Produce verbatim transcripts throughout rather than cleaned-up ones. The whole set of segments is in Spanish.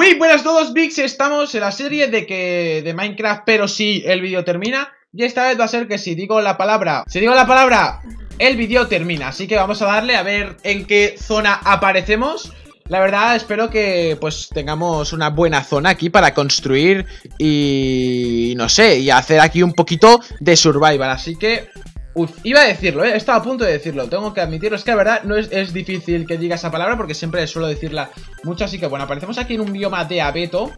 Muy buenas a todos, Bigs, estamos en la serie de que de Minecraft, pero sí, el vídeo termina. Y esta vez va a ser que si digo la palabra, si digo la palabra, el vídeo termina. Así que vamos a darle a ver en qué zona aparecemos. La verdad, espero que pues tengamos una buena zona aquí para construir y no sé, y hacer aquí un poquito de survival. Así que, uf, iba a decirlo, eh, estaba a punto de decirlo, tengo que admitirlo. Es que la verdad no es, es difícil que diga esa palabra porque siempre suelo decirla mucho. Así que bueno, aparecemos aquí en un bioma de abeto.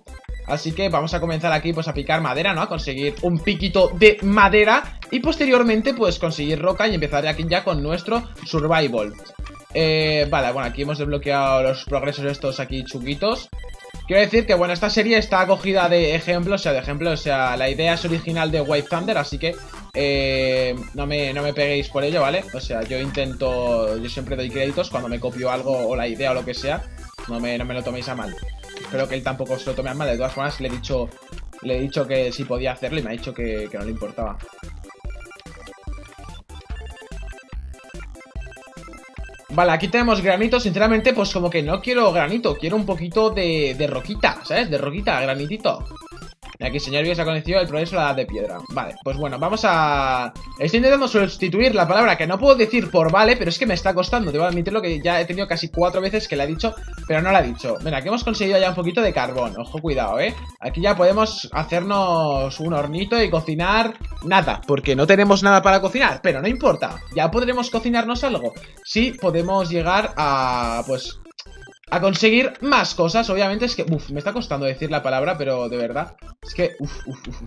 Así que vamos a comenzar aquí pues a picar madera, ¿no? A conseguir un piquito de madera y posteriormente pues conseguir roca y empezar aquí ya con nuestro survival. Eh, vale, bueno, aquí hemos desbloqueado los progresos estos aquí chunguitos. Quiero decir que, bueno, esta serie está cogida de ejemplo, o sea, de ejemplo, o sea, la idea es original de WhiteZunder, así que eh, no, me, no me peguéis por ello, ¿vale? O sea, yo intento, yo siempre doy créditos cuando me copio algo o la idea o lo que sea, no me, no me lo toméis a mal. Espero que él tampoco se lo tome a mal, de todas formas le he dicho, le he dicho que sí podía hacerlo y me ha dicho que, que no le importaba. Vale, aquí tenemos granito, sinceramente, pues como que no quiero granito, quiero un poquito de, de roquita, ¿sabes? De roquita, granitito. Y aquí, señor, bien se ha conocido el progreso de la edad de piedra. Vale, pues bueno, vamos a... Estoy intentando sustituir la palabra que no puedo decir por vale, pero es que me está costando. Debo admitirlo que ya he tenido casi cuatro veces que la he dicho, pero no la he dicho. Mira, aquí hemos conseguido ya un poquito de carbón, ojo, cuidado, ¿eh? Aquí ya podemos hacernos un hornito y cocinar nada, porque no tenemos nada para cocinar, pero no importa. Ya podremos cocinarnos algo. Sí, podemos llegar a... pues... a conseguir más cosas, obviamente es que... Uf, me está costando decir la palabra, pero de verdad... Es que... Uf, uf, uf.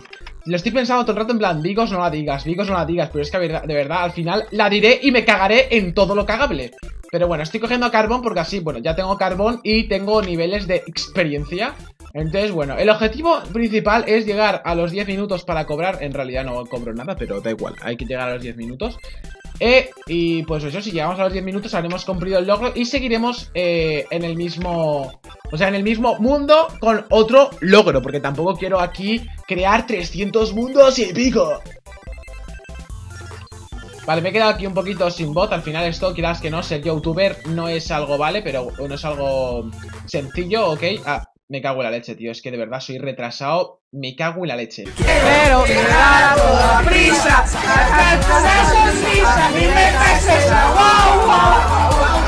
Lo estoy pensando todo el rato en plan... Bigos, no la digas, Bigos, no la digas. Pero es que de verdad, al final la diré y me cagaré en todo lo cagable. Pero bueno, estoy cogiendo carbón porque así... Bueno, ya tengo carbón y tengo niveles de experiencia. Entonces, bueno, el objetivo principal es llegar a los diez minutos para cobrar. En realidad no cobro nada, pero da igual. Hay que llegar a los diez minutos. Eh, y pues eso, si llegamos a los diez minutos habremos cumplido el logro y seguiremos eh, en el mismo, o sea, en el mismo mundo con otro logro, porque tampoco quiero aquí crear trescientos mundos y pico. Vale, me he quedado aquí un poquito sin bot, al final esto, quieras que no, ser youtuber no es algo, vale, pero no es algo sencillo, ok. Ah, me cago en la leche, tío, es que de verdad soy retrasado, me cago en la leche. Quiero llegar a toda prisa, hasta el proceso es misa, mi meta es esa, wow, wow, wow.